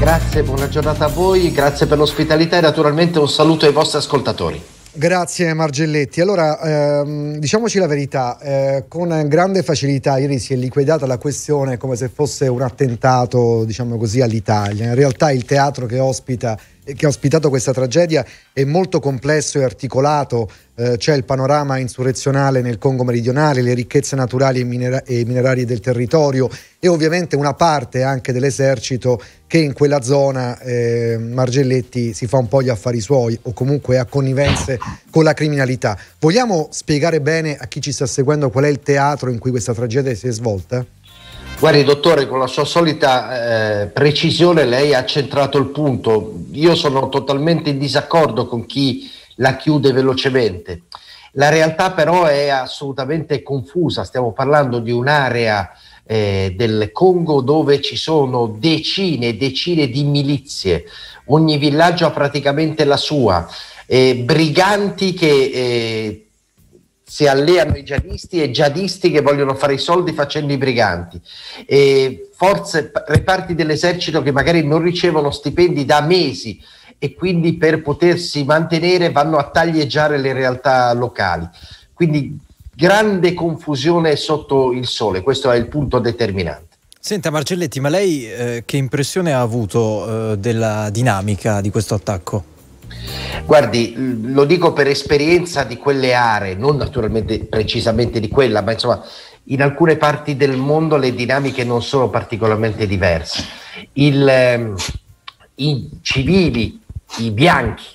Grazie, buona giornata a voi, grazie per l'ospitalità e naturalmente un saluto ai vostri ascoltatori. Grazie Margelletti. Allora, ehm, diciamoci la verità, eh, con grande facilità ieri si è liquidata la questione come se fosse un attentato, diciamo così, all'Italia. In realtà il teatro che ospita che ha ospitato questa tragedia è molto complesso e articolato. Eh, c'è il panorama insurrezionale nel Congo meridionale, le ricchezze naturali e, minera- e minerarie del territorio, e ovviamente una parte anche dell'esercito che in quella zona, eh, Margelletti, si fa un po' gli affari suoi o comunque ha connivenze con la criminalità. Vogliamo spiegare bene a chi ci sta seguendo qual è il teatro in cui questa tragedia si è svolta? Guardi dottore, con la sua solita eh, precisione lei ha centrato il punto. Io sono totalmente in disaccordo con chi la chiude velocemente. La realtà però è assolutamente confusa, stiamo parlando di un'area Eh, del Congo dove ci sono decine e decine di milizie, ogni villaggio ha praticamente la sua, eh, briganti che eh, si alleano ai jihadisti e jihadisti che vogliono fare i soldi facendo i briganti, eh, forze, reparti dell'esercito che magari non ricevono stipendi da mesi e quindi per potersi mantenere vanno a taglieggiare le realtà locali, quindi grande confusione sotto il sole, questo è il punto determinante. Senta Margelletti, ma lei eh, che impressione ha avuto eh, della dinamica di questo attacco? Guardi, lo dico per esperienza di quelle aree, non naturalmente precisamente di quella, ma insomma in alcune parti del mondo le dinamiche non sono particolarmente diverse. Il, eh, i civili i bianchi,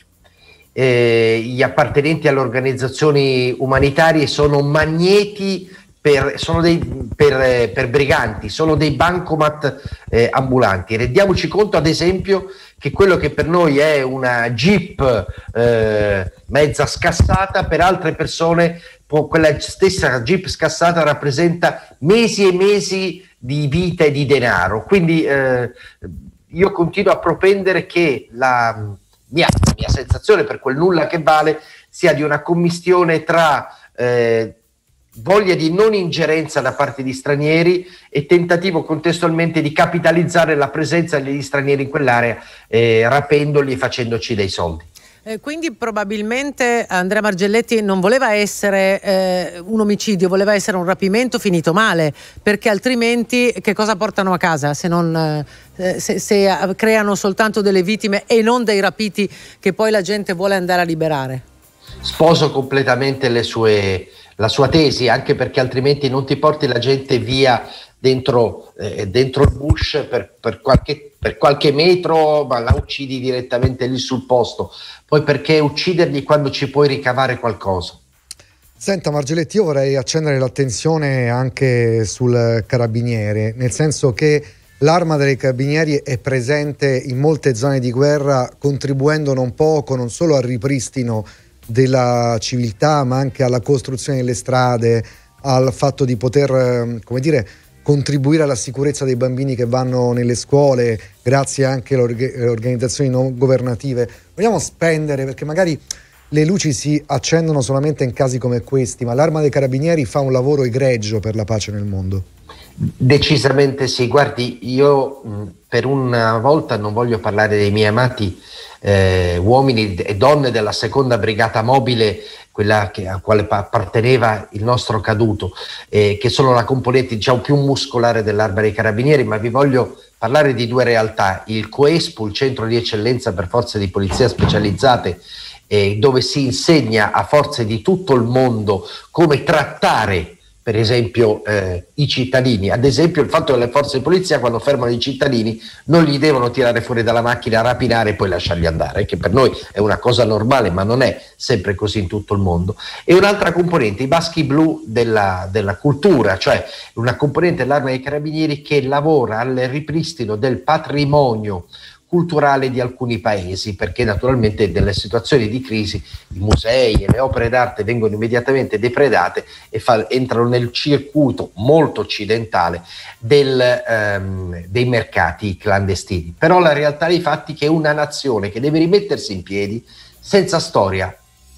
eh, gli appartenenti alle organizzazioni umanitarie sono magneti per, sono dei, per, per briganti, sono dei bancomat eh, ambulanti. Rendiamoci conto ad esempio che quello che per noi è una Jeep eh, mezza scassata, per altre persone quella stessa Jeep scassata rappresenta mesi e mesi di vita e di denaro. Quindi eh, io continuo a propendere che la mia, mia sensazione, per quel nulla che vale, sia di una commistione tra eh, voglia di non ingerenza da parte di stranieri e tentativo contestualmente di capitalizzare la presenza degli stranieri in quell'area, eh, rapendoli e facendoci dei soldi. Eh, quindi probabilmente Andrea Margelletti non voleva essere eh, un omicidio, voleva essere un rapimento finito male, perché altrimenti che cosa portano a casa se, non, eh, se, se creano soltanto delle vittime e non dei rapiti che poi la gente vuole andare a liberare? Sposo completamente le sue, la sua tesi, anche perché altrimenti non ti porti la gente via dentro, eh, dentro il bush per, per qualche per qualche metro, ma la uccidi direttamente lì sul posto. Poi perché ucciderli quando ci puoi ricavare qualcosa? Senta Margelletti, io vorrei accendere l'attenzione anche sul carabiniere, nel senso che l'arma dei carabinieri è presente in molte zone di guerra, contribuendo non poco, non solo al ripristino della civiltà, ma anche alla costruzione delle strade, al fatto di poter, come dire, contribuire alla sicurezza dei bambini che vanno nelle scuole, grazie anche alle organizzazioni non governative. Vogliamo spendere, perché magari le luci si accendono solamente in casi come questi, ma l'arma dei carabinieri fa un lavoro egregio per la pace nel mondo. Decisamente sì. Guardi, io per una volta non voglio parlare dei miei amati eh, uomini e donne della seconda brigata mobile, quella che, a quale apparteneva il nostro caduto, eh, che sono la componente diciamo più muscolare dell'arma dei carabinieri, ma vi voglio parlare di due realtà: il COESPU, il centro di eccellenza per forze di polizia specializzate, eh, dove si insegna a forze di tutto il mondo come trattare per esempio eh, i cittadini. Ad esempio il fatto che le forze di polizia quando fermano i cittadini non li devono tirare fuori dalla macchina, rapinare e poi lasciarli andare, che per noi è una cosa normale, ma non è sempre così in tutto il mondo. E un'altra componente, i baschi blu della, della cultura, cioè una componente dell'arma dei carabinieri che lavora al ripristino del patrimonio culturale di alcuni paesi, perché naturalmente nelle situazioni di crisi i musei e le opere d'arte vengono immediatamente depredate e fa, entrano nel circuito molto occidentale del, ehm, dei mercati clandestini. Però la realtà dei fatti è che una nazione che deve rimettersi in piedi senza storia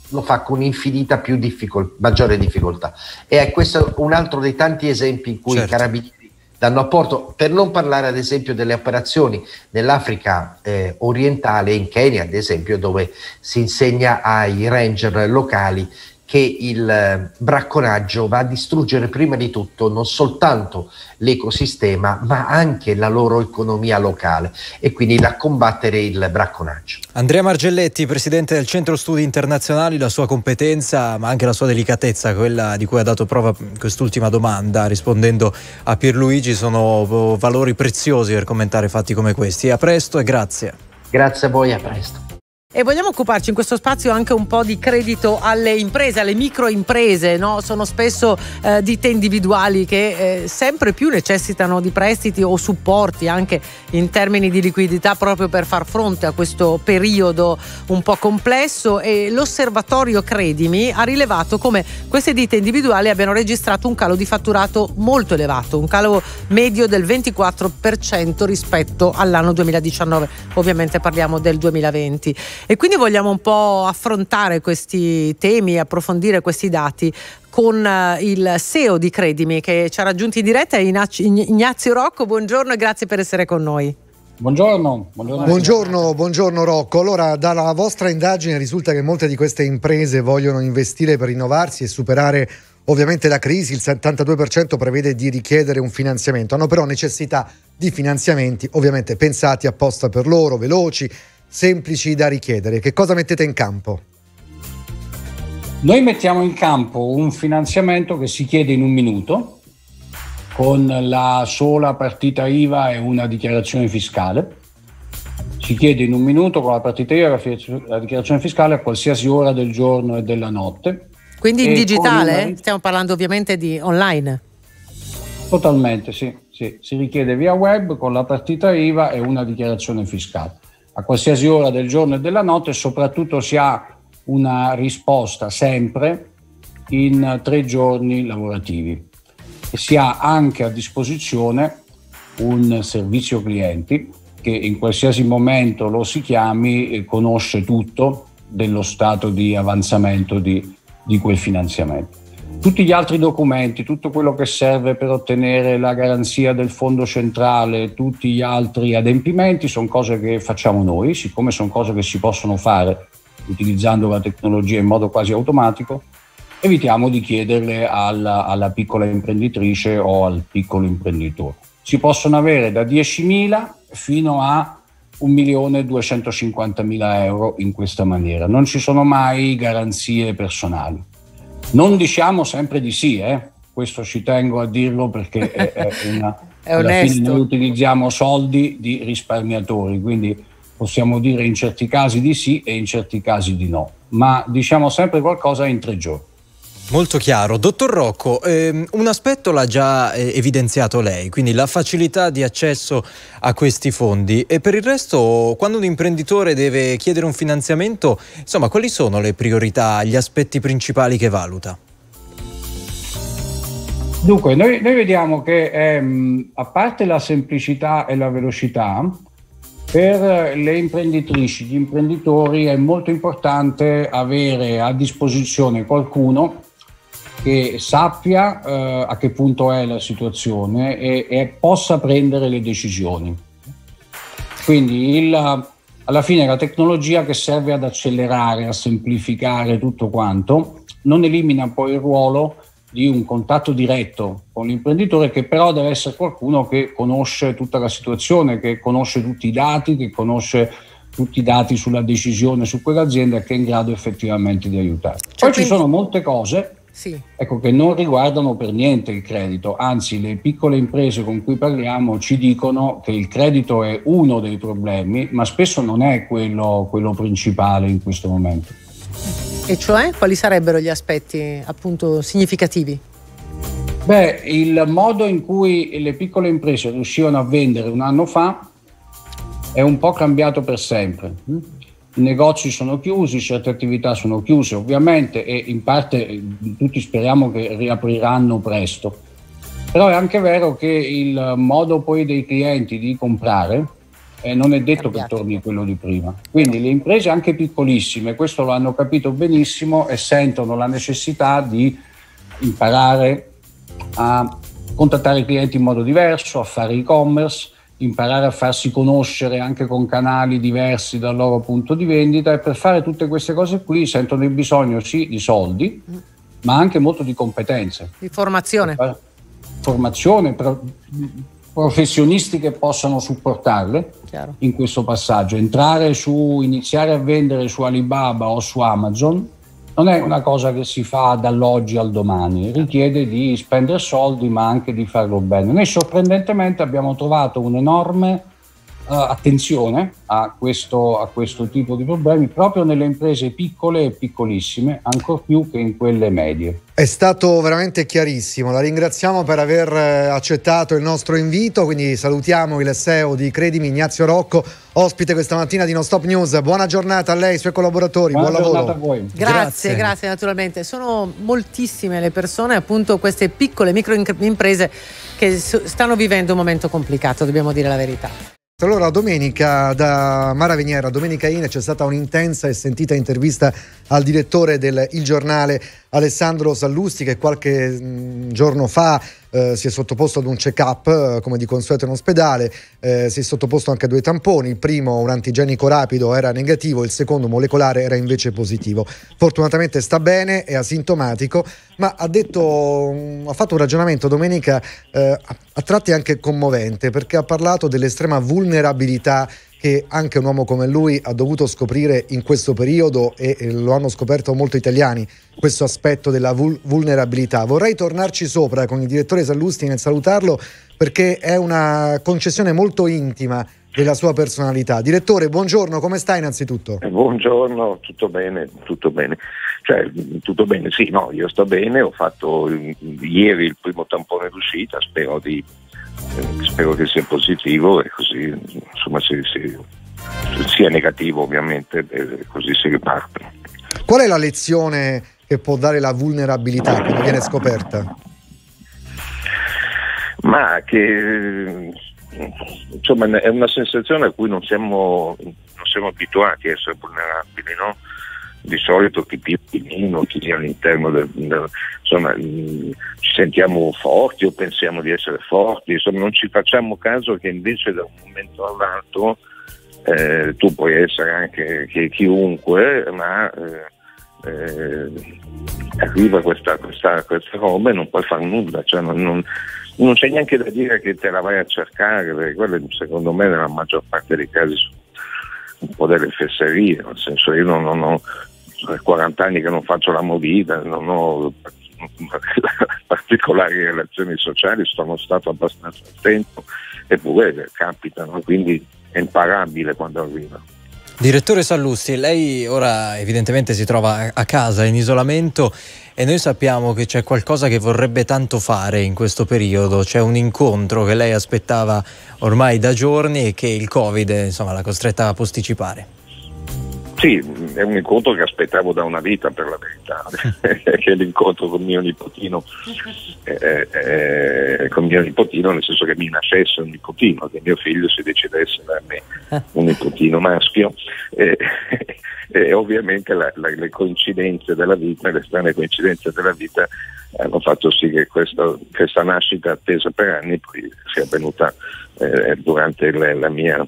lo fa con infinita più difficol- maggiore difficoltà, e è questo un altro dei tanti esempi in cui certo. i carabinieri danno apporto, per non parlare ad esempio delle operazioni nell'Africa eh, orientale, in Kenya ad esempio, dove si insegna ai ranger locali che il eh, bracconaggio va a distruggere prima di tutto non soltanto l'ecosistema ma anche la loro economia locale, e quindi da combattere il bracconaggio. Andrea Margelletti, presidente del Centro Studi Internazionali, la sua competenza ma anche la sua delicatezza, quella di cui ha dato prova quest'ultima domanda rispondendo a Pierluigi, sono valori preziosi per commentare fatti come questi. A presto e grazie. Grazie a voi, a presto. E vogliamo occuparci in questo spazio anche un po' di credito alle imprese, alle microimprese, no? Sono spesso eh, ditte individuali che eh, sempre più necessitano di prestiti o supporti anche in termini di liquidità, proprio per far fronte a questo periodo un po' complesso, e l'osservatorio Credimi ha rilevato come queste ditte individuali abbiano registrato un calo di fatturato molto elevato, un calo medio del ventiquattro per cento rispetto all'anno duemiladiciannove, ovviamente parliamo del duemilaventi. E quindi vogliamo un po' affrontare questi temi, approfondire questi dati con il C E O di Credimi che ci ha raggiunti in diretta, Ignazio Rocco. Buongiorno e grazie per essere con noi. Buongiorno, buongiorno. Buongiorno, buongiorno Rocco. Allora, dalla vostra indagine risulta che molte di queste imprese vogliono investire per rinnovarsi e superare ovviamente la crisi. Il settantadue per cento prevede di richiedere un finanziamento, hanno però necessità di finanziamenti ovviamente pensati apposta per loro, veloci, semplici da richiedere. Che cosa mettete in campo? Noi mettiamo in campo un finanziamento che si chiede in un minuto, con la sola partita I V A e una dichiarazione fiscale. ci chiede in un minuto con la partita I V A la dichiarazione fiscale a qualsiasi ora del giorno e della notte. Quindi in digitale? Una... Stiamo parlando ovviamente di online? Totalmente, sì, sì. Si richiede via web con la partita I V A e una dichiarazione fiscale. A qualsiasi ora del giorno e della notte, soprattutto si ha una risposta sempre in tre giorni lavorativi. E si ha anche a disposizione un servizio clienti che in qualsiasi momento lo si chiami e conosce tutto dello stato di avanzamento di, di quel finanziamento. Tutti gli altri documenti, tutto quello che serve per ottenere la garanzia del fondo centrale, tutti gli altri adempimenti sono cose che facciamo noi, siccome sono cose che si possono fare utilizzando la tecnologia in modo quasi automatico, evitiamo di chiederle alla, alla piccola imprenditrice o al piccolo imprenditore. Si possono avere da diecimila fino a un milione duecentocinquantamila euro in questa maniera. Non ci sono mai garanzie personali. Non diciamo sempre di sì, eh? Questo ci tengo a dirlo perché è, è una, è alla fine noi utilizziamo soldi di risparmiatori, quindi possiamo dire in certi casi di sì e in certi casi di no, ma diciamo sempre qualcosa in tre giorni. Molto chiaro. Dottor Rocco, ehm, un aspetto l'ha già eh, evidenziato lei, quindi la facilità di accesso a questi fondi, e per il resto quando un imprenditore deve chiedere un finanziamento, insomma, quali sono le priorità, gli aspetti principali che valuta? Dunque, noi, noi vediamo che ehm, a parte la semplicità e la velocità, per le imprenditrici, gli imprenditori è molto importante avere a disposizione qualcuno che sappia eh, a che punto è la situazione e, e possa prendere le decisioni. Quindi il, alla fine la tecnologia che serve ad accelerare, a semplificare tutto quanto, non elimina poi il ruolo di un contatto diretto con l'imprenditore, che però deve essere qualcuno che conosce tutta la situazione, che conosce tutti i dati, che conosce tutti i dati sulla decisione su quell'azienda e che è in grado effettivamente di aiutare. Cioè, poi quindi... ci sono molte cose sì. ecco, che non riguardano per niente il credito, anzi le piccole imprese con cui parliamo ci dicono che il credito è uno dei problemi, ma spesso non è quello, quello principale in questo momento. E cioè, quali sarebbero gli aspetti appunto significativi? Beh, il modo in cui le piccole imprese riuscivano a vendere un anno fa è un po' cambiato per sempre. I negozi sono chiusi, certe attività sono chiuse ovviamente, e in parte tutti speriamo che riapriranno presto. Però è anche vero che il modo poi dei clienti di comprare Eh, non è detto cambiato. Che torni a quello di prima. Quindi le imprese anche piccolissime questo lo hanno capito benissimo e sentono la necessità di imparare a contattare i clienti in modo diverso, a fare e-commerce, imparare a farsi conoscere anche con canali diversi dal loro punto di vendita, e per fare tutte queste cose qui sentono il bisogno sì di soldi, mm. ma anche molto di competenze. Di formazione. Formazione, però, professionisti che possano supportarle Chiaro. In questo passaggio. Entrare su, iniziare a vendere su Alibaba o su Amazon non è una cosa che si fa dall'oggi al domani, richiede di spendere soldi ma anche di farlo bene. Noi sorprendentemente abbiamo trovato un'enorme uh, attenzione a questo, a questo tipo di problemi proprio nelle imprese piccole e piccolissime, ancor più che in quelle medie. È stato veramente chiarissimo, la ringraziamo per aver accettato il nostro invito, quindi salutiamo il C E O di Credimi, Ignazio Rocco, ospite questa mattina di Non Stop News. Buona giornata a lei e ai suoi collaboratori, buona buon lavoro. A voi. Grazie, grazie, grazie naturalmente. Sono moltissime le persone, appunto queste piccole microimprese che stanno vivendo un momento complicato, dobbiamo dire la verità. Allora, domenica da Mara Veniera, domenica in c'è stata un'intensa e sentita intervista al direttore del Il Giornale Alessandro Sallusti, che qualche mh, giorno fa eh, si è sottoposto ad un check-up eh, come di consueto in ospedale, eh, si è sottoposto anche a due tamponi, il primo un antigenico rapido era negativo, il secondo molecolare era invece positivo. Fortunatamente sta bene, è asintomatico, ma ha detto, mh, ha fatto un ragionamento domenica eh, a tratti anche commovente, perché ha parlato dell'estrema vulnerabilità vulnerabilità che anche un uomo come lui ha dovuto scoprire in questo periodo, e lo hanno scoperto molti italiani, questo aspetto della vulnerabilità. Vorrei tornarci sopra con il direttore Sallusti nel salutarlo, perché è una concessione molto intima della sua personalità. Direttore, buongiorno, come sta innanzitutto? Eh, buongiorno, tutto bene, tutto bene. Cioè, tutto bene, sì, no, io sto bene, ho fatto ieri il primo tampone d'uscita, spero di eh, spero che sia positivo e così, insomma, se, se, se sia negativo ovviamente, eh, così si riparte. Qual è la lezione che può dare la vulnerabilità che viene scoperta? Ma che insomma è una sensazione a cui non siamo, non siamo abituati a essere vulnerabili, no? Di solito chi più chi meno, chi è all'interno del, del, insomma ci sentiamo forti o pensiamo di essere forti, insomma non ci facciamo caso che invece da un momento all'altro eh, tu puoi essere anche che, chiunque, ma eh, Eh, arriva questa questa questa roba e non puoi fare nulla, cioè non, non, non c'è neanche da dire che te la vai a cercare, perché quello secondo me nella maggior parte dei casi sono un po' delle fesserie, nel senso io non, non ho quaranta anni che non faccio la movida, non ho particolari relazioni sociali, sono stato abbastanza attento, eppure capitano, quindi è imparabile quando arriva. Direttore Sallusti, lei ora evidentemente si trova a casa in isolamento e noi sappiamo che c'è qualcosa che vorrebbe tanto fare in questo periodo, c'è un incontro che lei aspettava ormai da giorni e che il Covid, insomma, l'ha costretta a posticipare. Sì, è un incontro che aspettavo da una vita, per la verità, che è l'incontro con mio nipotino, eh, eh, con mio nipotino, nel senso che mi nascesse un nipotino, che mio figlio si decidesse da me un nipotino maschio, e eh, eh, ovviamente la, la, le coincidenze della vita, le strane coincidenze della vita hanno fatto sì che questa, questa nascita attesa per anni poi sia avvenuta eh, durante la, la mia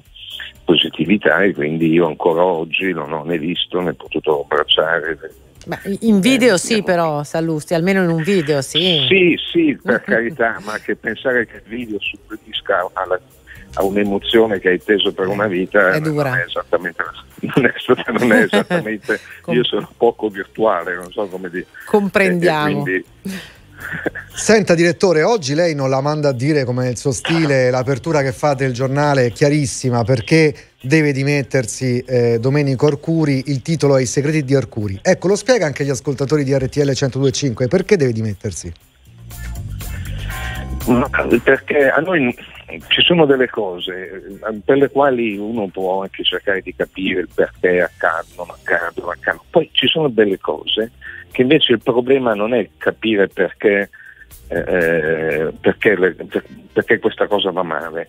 positività, e quindi io ancora oggi non ho né visto né potuto abbracciare. Ma in video eh, sì, però Sallusti, almeno in un video sì. Sì, sì, per carità, ma che pensare che il video suppedisca alla, a un'emozione che hai teso per una vita è dura. Non è esattamente, non è, non è esattamente io sono poco virtuale, non so come dire. Comprendiamo. Eh, Senta direttore, oggi lei non la manda a dire come il suo stile, l'apertura che fa del giornale è chiarissima, perché deve dimettersi eh, Domenico Arcuri, il titolo è I segreti di Arcuri. Ecco, lo spiega anche agli ascoltatori di R T L centodue e cinque, perché deve dimettersi? No, perché a noi ci sono delle cose per le quali uno può anche cercare di capire il perché accadono, accadono, accadono. Poi ci sono delle cose che invece il problema non è capire perché, eh, perché, le, per, perché questa cosa va male,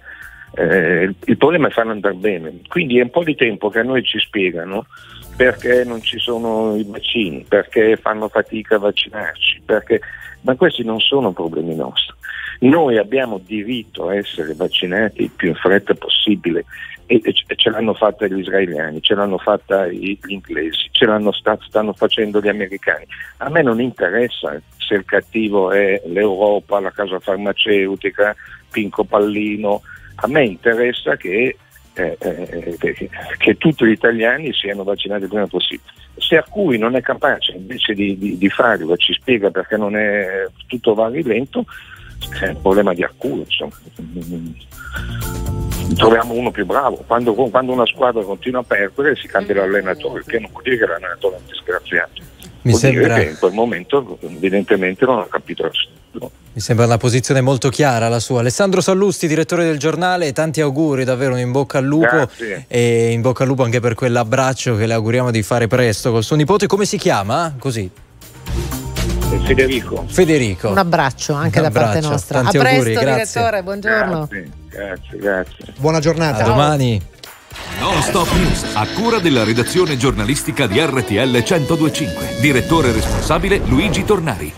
eh, il, il problema è farla andare bene, quindi è un po' di tempo che a noi ci spiegano perché non ci sono i vaccini, perché fanno fatica a vaccinarci, perché... ma questi non sono problemi nostri, noi abbiamo diritto a essere vaccinati il più in fretta possibile e ce l'hanno fatta gli israeliani, ce l'hanno fatta gli inglesi, ce l'hanno sta, stanno facendo gli americani. A me non interessa se il cattivo è l'Europa, la casa farmaceutica, Pinco Pallino, a me interessa che, eh, eh, che, che tutti gli italiani siano vaccinati il prima possibile. Se a cui non è capace invece di, di, di farlo, ci spiega perché non è, tutto va rilento, è un problema di Arcuri, insomma. Troviamo uno più bravo. Quando, quando una squadra continua a perdere si cambia l'allenatore, che non vuol dire che l'allenatore è un disgraziato, vuol sembra... dire che in quel momento evidentemente non ha capito nessuno. Mi sembra una posizione molto chiara la sua. Alessandro Sallusti, direttore del giornale, tanti auguri, davvero un in bocca al lupo. Grazie. E in bocca al lupo anche per quell'abbraccio che le auguriamo di fare presto col suo nipote. Come si chiama? Così Federico. Federico. Un abbraccio anche un da abbraccio. Parte nostra. Tanti a presto, auguri, direttore, buongiorno. Grazie, grazie, grazie. Buona giornata. A domani. Non Stop News, a cura della redazione giornalistica di R T L centodue e cinque. Direttore responsabile Luigi Tornari.